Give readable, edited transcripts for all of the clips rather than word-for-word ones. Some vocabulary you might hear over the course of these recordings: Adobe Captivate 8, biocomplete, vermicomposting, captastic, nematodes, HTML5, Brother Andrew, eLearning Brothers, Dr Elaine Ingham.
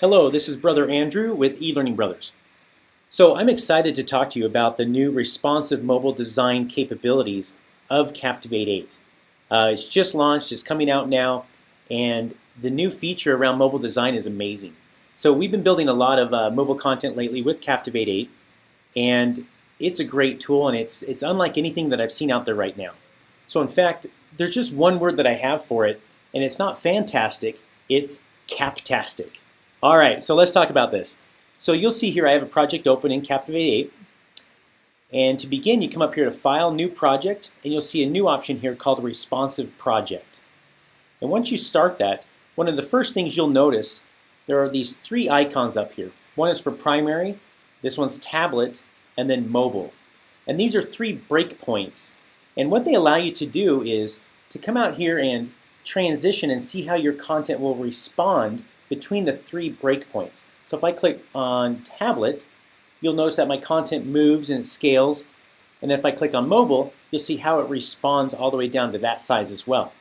Hello, this is Brother Andrew with eLearning Brothers. So I'm excited to talk to you about the new responsive mobile design capabilities of Captivate 8. It's just launched, it's coming out now, and the new feature around mobile design is amazing. So we've been building a lot of mobile content lately with Captivate 8, and it's a great tool, and it's unlike anything that I've seen out there right now. So in fact, there's just one word that I have for it, and it's not fantastic, it's captastic. All right, so let's talk about this. So you'll see here I have a project open in Captivate 8. And to begin, you come up here to File, New Project, and you'll see a new option here called Responsive Project. And once you start that, one of the first things you'll notice, there are these three icons up here. One is for primary, this one's tablet, and then mobile. And these are three breakpoints. And what they allow you to do is to come out here and transition and see how your content will respond between the three breakpoints. So if I click on tablet, you'll notice that my content moves and it scales. And then if I click on mobile, you'll see how it responds all the way down to that size as well.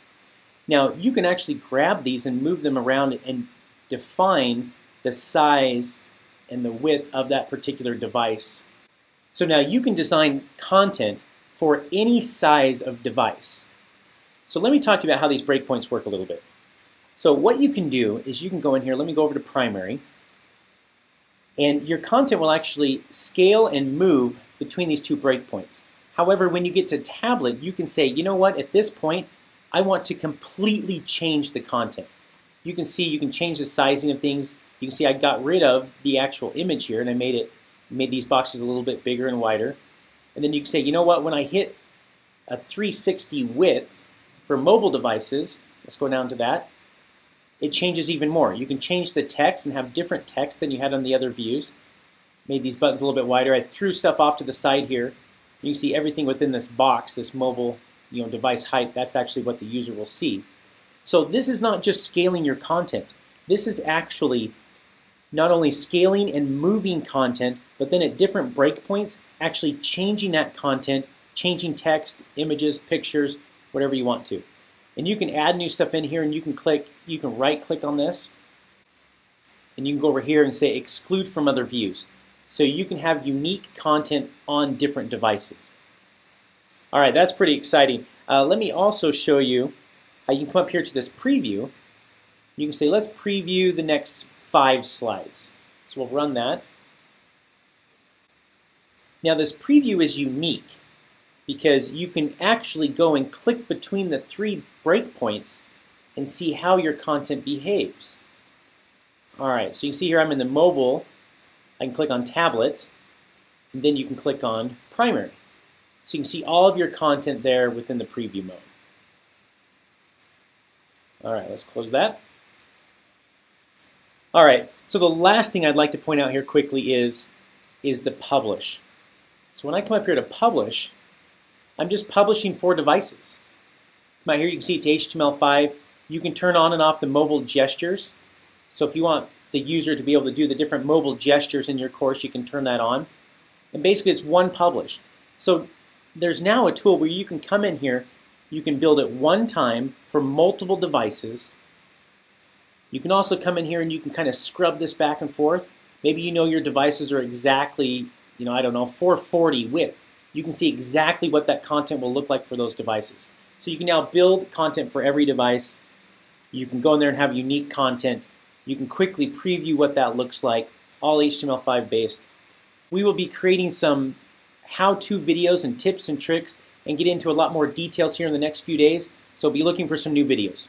Now you can actually grab these and move them around and define the size and the width of that particular device. So now you can design content for any size of device. So let me talk to you about how these breakpoints work a little bit. So what you can do is you can go in here, let me go over to primary, and your content will actually scale and move between these two breakpoints. However, when you get to tablet, you can say, you know what, at this point, I want to completely change the content. You can see, you can change the sizing of things. You can see I got rid of the actual image here and I made these boxes a little bit bigger and wider. And then you can say, you know what, when I hit a 360 width for mobile devices, let's go down to that, it changes even more. You can change the text and have different text than you had on the other views. Made these buttons a little bit wider. I threw stuff off to the side here. You can see everything within this box, this mobile device height. That's actually what the user will see. So this is not just scaling your content. This is actually not only scaling and moving content, but then at different breakpoints, actually changing that content, changing text, images, pictures, whatever you want to. And you can add new stuff in here, and you can right-click on this, and you can go over here and say exclude from other views. So you can have unique content on different devices. All right, that's pretty exciting. Let me also show you how you can come up here to this preview. You can say, let's preview the next 5 slides. So we'll run that. Now this preview is unique, because you can actually go and click between the three breakpoints and see how your content behaves. All right, so you can see here I'm in the mobile. I can click on tablet, and then you can click on primary. So you can see all of your content there within the preview mode. All right, let's close that. All right, so the last thing I'd like to point out here quickly is the publish. So when I come up here to publish, I'm just publishing for devices. Come out here, you can see it's HTML5. You can turn on and off the mobile gestures. So if you want the user to be able to do the different mobile gestures in your course, you can turn that on. And basically it's one publish. So there's now a tool where you can come in here, you can build it one time for multiple devices. You can also come in here and you can kind of scrub this back and forth. Maybe your devices are exactly, I don't know, 440 width. You can see exactly what that content will look like for those devices. So you can now build content for every device. You can go in there and have unique content. You can quickly preview what that looks like, all HTML5 based. We will be creating some how-to videos and tips and tricks and get into a lot more details here in the next few days. So be looking for some new videos.